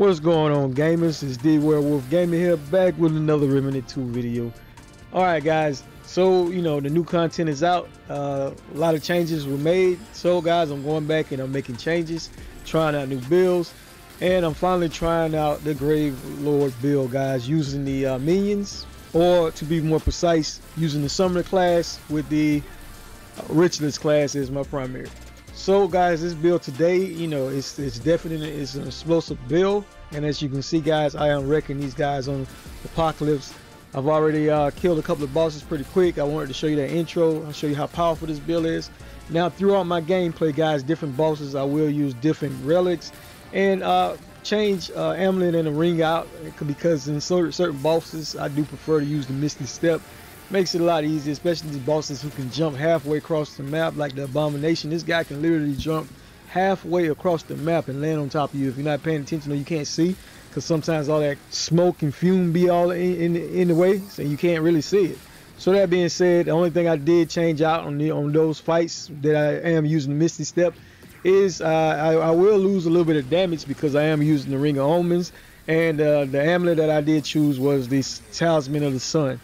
What is going on, gamers? It's D-Werewolf Gaming here, back with another Remnant 2 video. Alright guys, so you know the new content is out. A lot of changes were made. So guys, I'm going back and I'm making changes, trying out new builds, and I'm finally trying out the Gravelord build, guys, using the minions, or to be more precise, using the Summoner class with the Ritualist class as my primary. So guys, this build today, you know, it's definitely it's an explosive build, and as you can see guys, I am wrecking these guys on Apocalypse. I've already killed a couple of bosses pretty quick. I wanted to show you that intro. I'll show you how powerful this build is. Now throughout my gameplay guys, different bosses, I will use different relics and change Amulet and the ring out, because in certain bosses I do prefer to use the Misty Step. Makes it a lot easier, especially these bosses who can jump halfway across the map, like the Abomination. This guy can literally jump halfway across the map and land on top of you if you're not paying attention or you can't see, because sometimes all that smoke and fume be all in the way, so you can't really see it. So that being said, the only thing I did change out on those fights that I am using the Misty Step is I will lose a little bit of damage because I am using the Ring of Omens, and the amulet that I did choose was the Talisman of the Sun.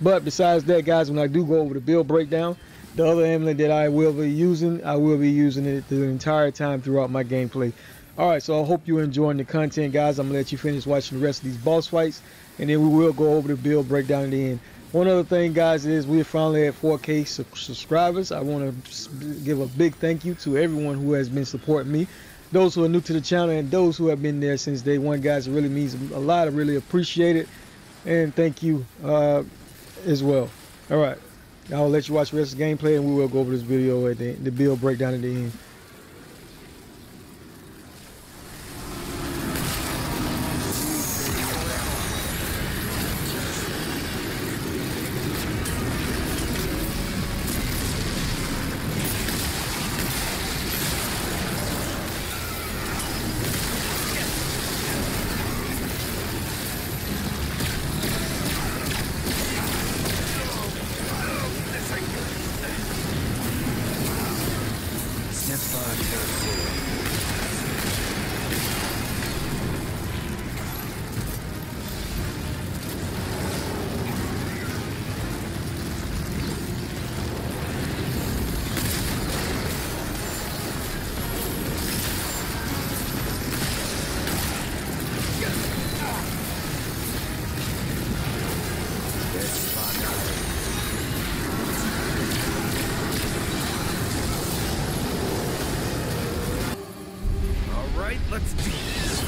But besides that guys, when I do go over the build breakdown, the other amulet that I will be using, I will be using it the entire time throughout my gameplay. Alright, so I hope you're enjoying the content guys. I'm going to let you finish watching the rest of these boss fights, and then we will go over the build breakdown at the end. One other thing guys is we're finally at 4K subscribers. I want to give a big thank you to everyone who has been supporting me, those who are new to the channel and those who have been there since day one guys. It really means a lot. I really appreciate it, and thank you as well. All right, I'll let you watch the rest of the gameplay, and we will go over this video at the build breakdown at the end. Let's do this.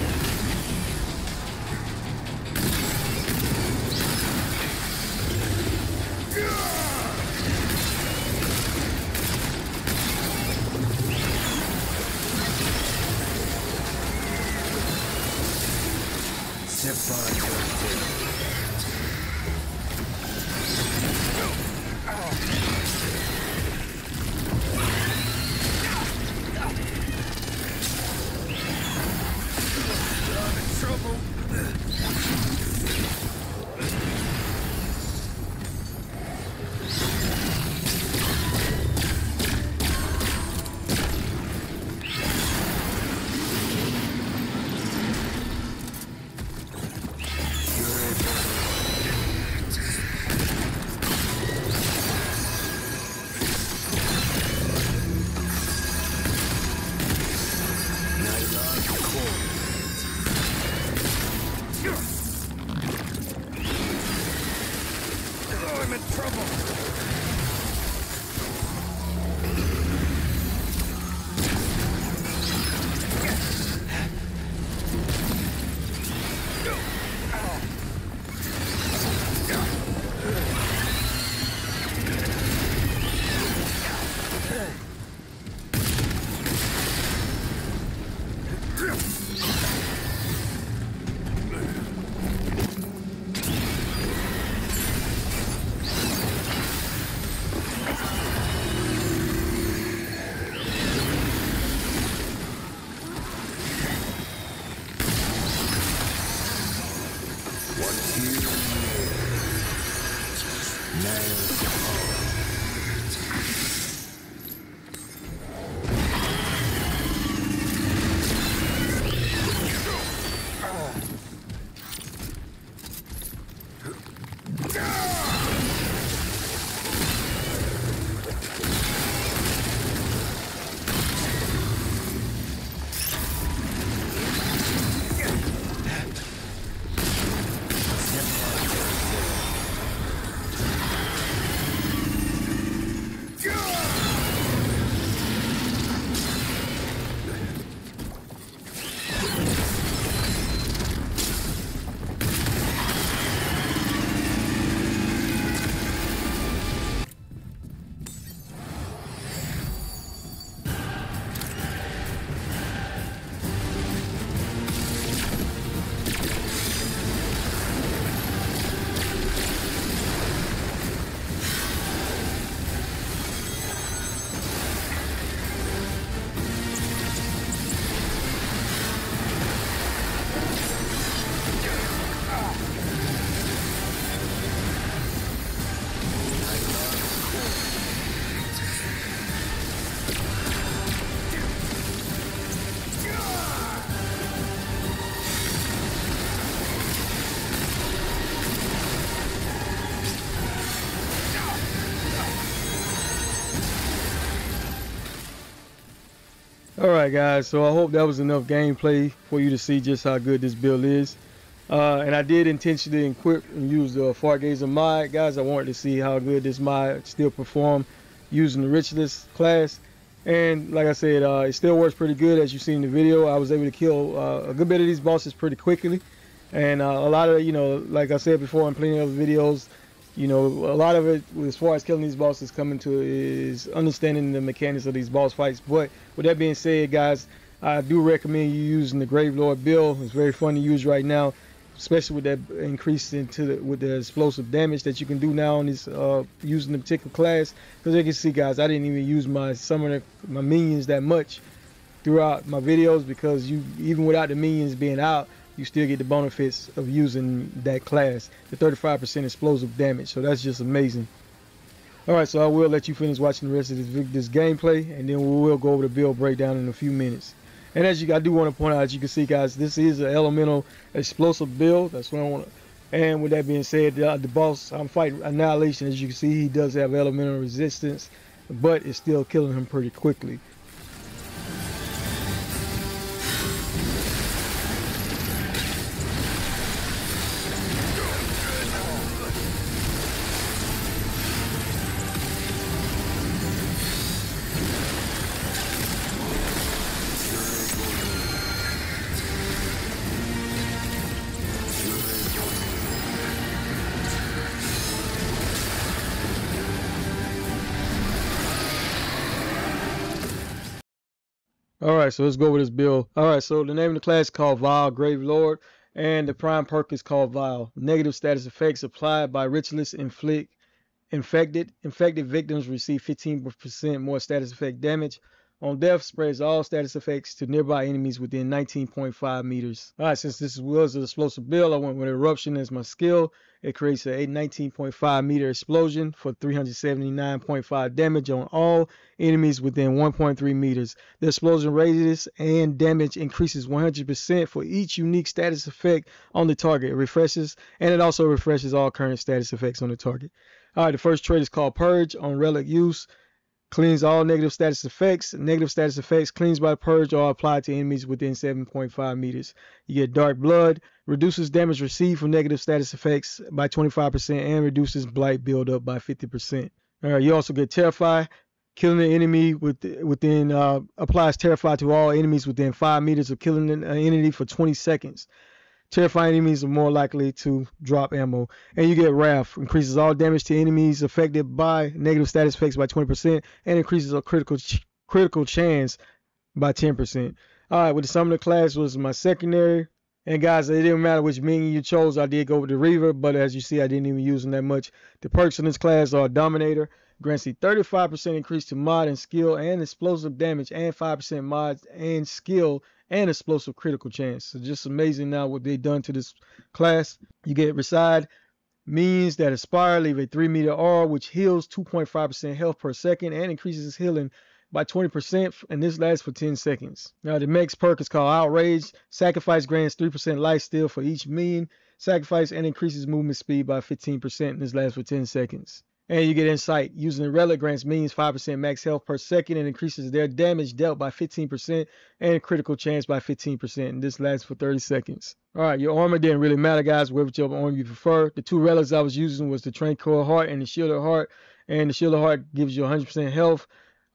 Alright guys, so I hope that was enough gameplay for you to see just how good this build is. And I did intentionally equip and use the Fargazer mod. Guys, I wanted to see how good this mod still performed using the Ritualist class. And like I said, it still works pretty good. As you see in the video, I was able to kill a good bit of these bosses pretty quickly. And a lot of, you know, like I said before in plenty of other videos, you know, a lot of it as far as killing these bosses coming to is understanding the mechanics of these boss fights. But with that being said, guys, I do recommend you using the Gravelord build. It's very fun to use right now, especially with that increase with the explosive damage that you can do now on this using the particular class. Because you can see, guys, I didn't even use my summoner, my minions that much throughout my videos, because you, even without the minions being out, you still get the benefits of using that class, the 35% explosive damage. So that's just amazing. All right, so I will let you finish watching the rest of this gameplay, and then we will go over the build breakdown in a few minutes. And as you, I do want to point out, as you can see, guys, this is an elemental explosive build. That's what I want to. And with that being said, the boss I'm fighting, Annihilation, as you can see, he does have elemental resistance, but it's still killing him pretty quickly. Alright, so let's go over this build. Alright, so the name of the class is called Vile Gravelord, and the prime perk is called Vile. Negative status effects applied by Ritualist inflict infected. Infected victims receive 15% more status effect damage. On death, spreads all status effects to nearby enemies within 19.5 meters. Alright, since this was an explosive build, I went with Eruption as my skill. It creates a 19.5 meter explosion for 379.5 damage on all enemies within 1.3 meters. The explosion radius and damage increases 100% for each unique status effect on the target. It refreshes, and it also refreshes all current status effects on the target. Alright, the first trait is called Purge on Relic Use. Cleans all negative status effects. Negative status effects cleansed by Purge are applied to enemies within 7.5 meters. You get Dark Blood. Reduces damage received from negative status effects by 25% and reduces blight buildup by 50%. All right, you also get Terrify. Killing the enemy within applies Terrify to all enemies within 5 meters of killing an enemy for 20 seconds. Terrifying enemies are more likely to drop ammo. And you get Wrath. Increases all damage to enemies affected by negative status effects by 20% and increases a critical chance by 10%. Alright, with the Summoner class was my secondary. And guys, it didn't matter which minion you chose. I did go with the Reaver, but as you see, I didn't even use them that much. The perks in this class are Dominator. Grants a 35% increase to mod and skill and explosive damage, and 5% mods and skill and explosive critical chance. So just amazing now what they've done to this class. You get Reside. Minions that expire leave a 3-meter R, which heals 2.5% health per second and increases healing by 20%, and this lasts for 10 seconds. Now the next perk is called Outrage. Sacrifice grants 3% lifesteal for each minion. Sacrifice and increases movement speed by 15%, and this lasts for 10 seconds. And you get Insight. Using the relic grants minions 5% max health per second and increases their damage dealt by 15% and critical chance by 15%. And this lasts for 30 seconds. All right, your armor didn't really matter, guys, whichever armor you prefer. The two relics I was using was the Train Core Heart and the Shield of Heart. And the Shield of Heart gives you 100% health.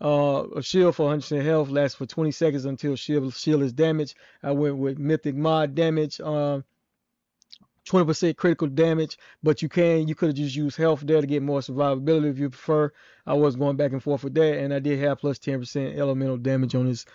A shield for 100% health lasts for 20 seconds until shield is damaged. I went with Mythic Mod damage. 20% critical damage, but you could have just used health there to get more survivability if you prefer. I was going back and forth with that, and I did have plus 10% elemental damage on this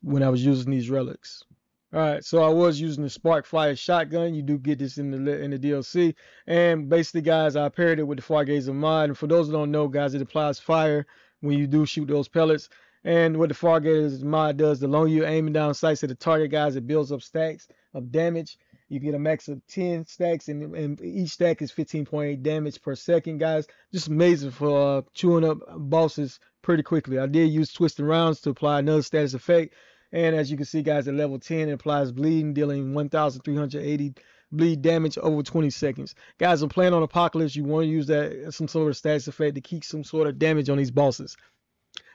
when I was using these relics. All right, so I was using the Spark Fire Shotgun. You do get this in the DLC, and basically, guys, I paired it with the Fargazer mod. And for those who don't know, guys, it applies fire when you do shoot those pellets. And what the Fargazer mod does, the longer you're aiming down sights at the target, guys, it builds up stacks of damage. You get a max of 10 stacks, and each stack is 15.8 damage per second, guys. Just amazing for chewing up bosses pretty quickly. I did use Twisted Rounds to apply another status effect. And as you can see, guys, at level 10, it applies bleeding, dealing 1,380 bleed damage over 20 seconds. Guys, I'm playing on Apocalypse. You want to use that some sort of status effect to keep some sort of damage on these bosses.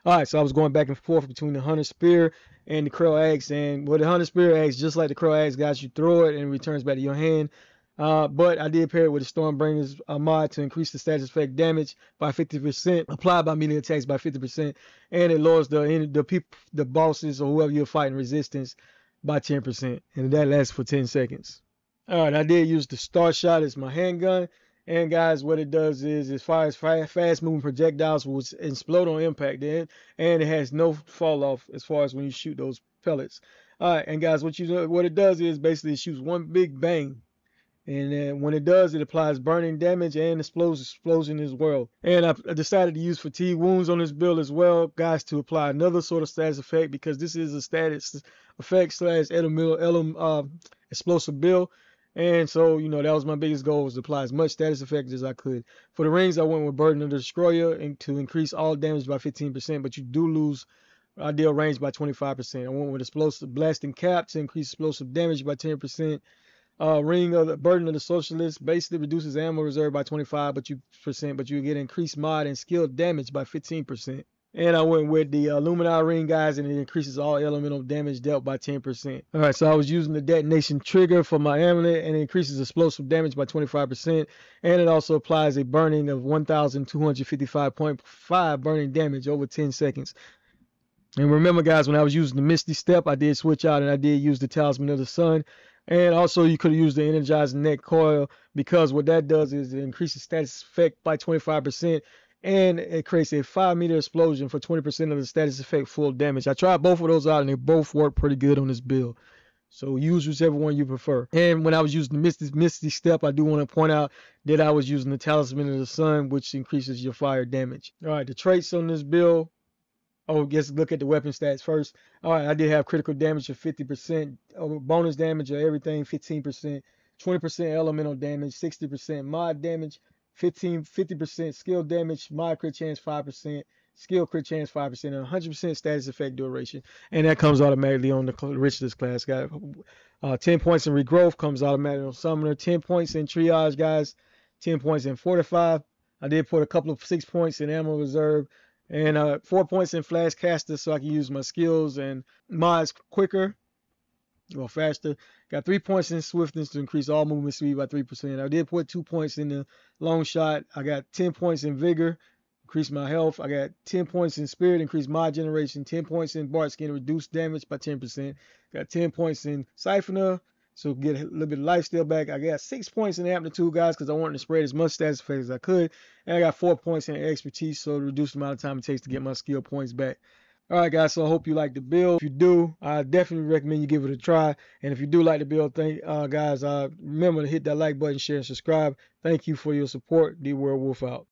All right, so I was going back and forth between the Hunter Spear and the Crow Axe, and well, the Hunter Spear Axe, just like the Crow Axe, got you throw it and returns back to your hand. But I did pair it with a Stormbringer's mod to increase the status effect damage by 50%, applied by melee attacks by 50%, and it lowers the bosses or whoever you're fighting resistance by 10%, and that lasts for 10 seconds. All right, I did use the Starshot as my handgun, and guys, what it does is it fires fast-moving projectiles which explode on impact, and it has no fall off as far as when you shoot those pellets. All right, and guys, what it does is basically it shoots one big bang. And then when it does, it applies burning damage and explosion as well. And I decided to use fatigue wounds on this build as well, guys, to apply another sort of status effect, because this is a status effect slash explosive build. And so, you know, that was my biggest goal, was to apply as much status effect as I could. For the rings, I went with Burden of the Destroyer and to increase all damage by 15%, but you do lose ideal range by 25%. I went with explosive blasting cap to increase explosive damage by 10%. Ring of the Burden of the Socialist basically reduces ammo reserve by 25%, but you get increased mod and skill damage by 15%. And I went with the Illumina Ring, guys, and it increases all elemental damage dealt by 10%. All right, so I was using the Detonation Trigger for my amulet, and it increases explosive damage by 25%, and it also applies a burning of 1,255.5 burning damage over 10 seconds. And remember, guys, when I was using the Misty Step, I did switch out and I did use the Talisman of the Sun. And also, you could have used the Energized Neck Coil, because what that does is it increases status effect by 25%, and it creates a 5-meter explosion for 20% of the status effect full damage. I tried both of those out, and they both work pretty good on this build. So use whichever one you prefer. And when I was using the Misty Step, I do want to point out that I was using the Talisman of the Sun, which increases your fire damage. All right, the traits on this build. Oh, let's look at the weapon stats first. All right, I did have critical damage of 50%, bonus damage of everything 15%, 20% elemental damage, 60% mod damage, 50% skill damage, mod crit chance 5%, skill crit chance 5%, and 100% status effect duration. And that comes automatically on the Ritualist class, guys. 10 points in regrowth comes automatically on Summoner, 10 points in triage, guys, 10 points in fortify. I did put a couple of 6 points in ammo reserve, and 4 points in flash caster so I can use my skills and mods quicker or faster. Got 3 points in swiftness to increase all movement speed by 3%. I did put 2 points in the long shot. I got 10 points in vigor, increase my health. I got 10 points in spirit, increase mod generation. 10 points in bard skin, reduce damage by 10%. Got 10 points in siphoner, so get a little bit of life steal back. I got 6 points in amplitude, guys, because I wanted to spread as much status effect as I could. And I got 4 points in expertise, so to reduce the amount of time it takes to get my skill points back. All right, guys, so I hope you like the build. If you do, I definitely recommend you give it a try. And if you do like the build, guys, remember to hit that like button, share, and subscribe. Thank you for your support. D-Werewolf out.